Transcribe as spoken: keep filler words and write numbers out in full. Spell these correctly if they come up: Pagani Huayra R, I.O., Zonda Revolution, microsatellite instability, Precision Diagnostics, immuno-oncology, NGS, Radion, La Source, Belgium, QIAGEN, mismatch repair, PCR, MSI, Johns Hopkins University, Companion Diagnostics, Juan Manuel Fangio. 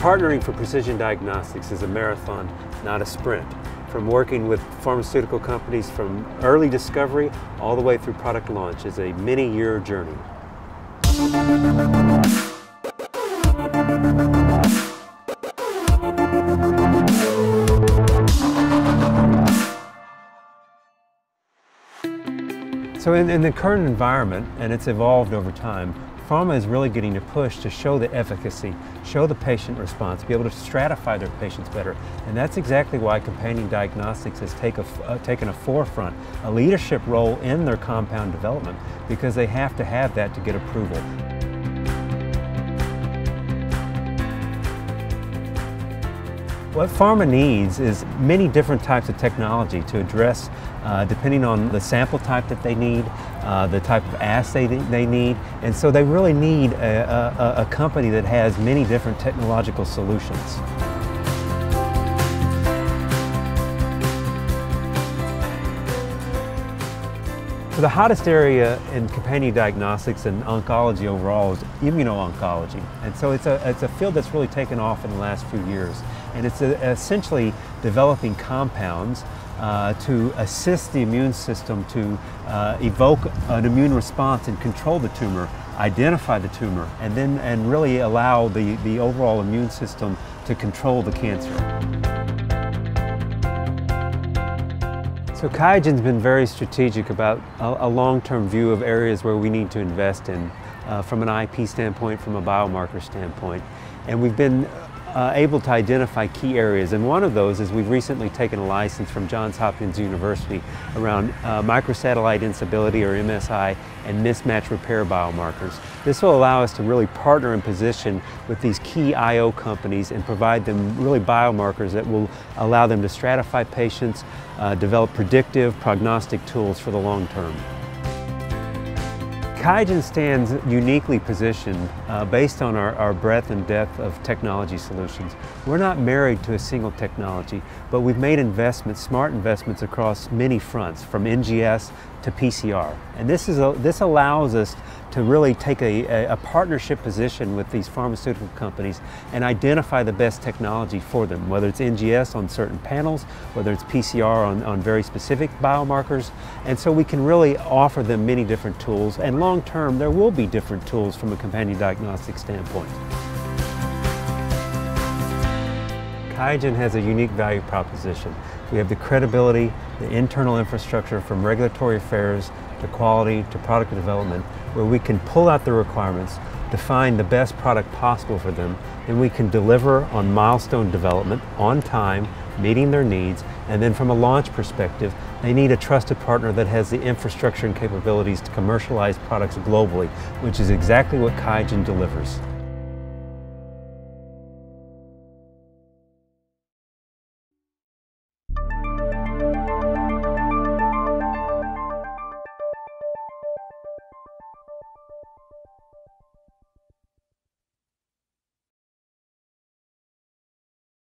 Partnering for precision diagnostics is a marathon, not a sprint. From working with pharmaceutical companies from early discovery all the way through product launch is a many-year journey. So in, in the current environment, and it's evolved over time, pharma is really getting a push to show the efficacy, show the patient response, be able to stratify their patients better. And that's exactly why Companion Diagnostics has take a, uh, taken a forefront, a leadership role in their compound development, because they have to have that to get approval. What pharma needs is many different types of technology to address, uh, depending on the sample type that they need, uh, the type of assay that they need, and so they really need a, a, a company that has many different technological solutions. So the hottest area in companion diagnostics and oncology overall is immuno-oncology. And so it's a, it's a field that's really taken off in the last few years. And it's a, essentially developing compounds uh, to assist the immune system to uh, evoke an immune response and control the tumor, identify the tumor, and then and really allow the, the overall immune system to control the cancer. So QIAGEN's been very strategic about a, a long-term view of areas where we need to invest in uh, from an I P standpoint, from a biomarker standpoint. And we've been uh, able to identify key areas. And one of those is we've recently taken a license from Johns Hopkins University around uh, microsatellite instability, or M S I, and mismatch repair biomarkers. This will allow us to really partner and position with these key I O companies and provide them really biomarkers that will allow them to stratify patients, Uh, develop predictive prognostic tools for the long term. QIAGEN stands uniquely positioned uh, based on our, our breadth and depth of technology solutions. We're not married to a single technology, but we've made investments, smart investments, across many fronts, from N G S to P C R. And this, is a, this allows us to really take a, a, a partnership position with these pharmaceutical companies and identify the best technology for them, whether it's N G S on certain panels, whether it's P C R on, on very specific biomarkers. And so we can really offer them many different tools. And long term, there will be different tools from a companion diagnostic standpoint. QIAGEN has a unique value proposition. We have the credibility, the internal infrastructure, from regulatory affairs to quality to product development, where we can pull out the requirements, define the best product possible for them, and we can deliver on milestone development on time, meeting their needs. And then from a launch perspective, they need a trusted partner that has the infrastructure and capabilities to commercialize products globally, which is exactly what QIAGEN delivers.